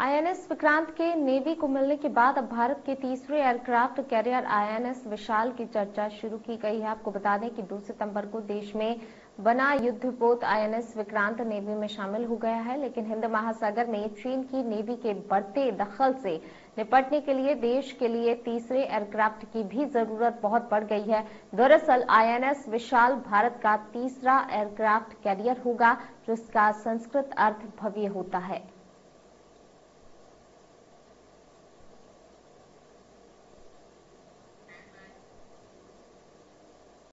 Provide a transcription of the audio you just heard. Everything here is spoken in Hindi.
आईएनएस विक्रांत के नेवी को मिलने के बाद अब भारत के तीसरे एयरक्राफ्ट कैरियर आईएनएस विशाल की चर्चा शुरू की गई है। आपको बता दें कि 2 सितंबर को देश में बना युद्धपोत आईएनएस विक्रांत नेवी में शामिल हो गया है, लेकिन हिंद महासागर में चीन की नेवी के बढ़ते दखल से निपटने के लिए देश के लिए तीसरे एयरक्राफ्ट की भी जरूरत बहुत बढ़ गई है। दरअसल आईएनएस विशाल भारत का तीसरा एयरक्राफ्ट कैरियर होगा, जिसका संस्कृत अर्थ भव्य होता है।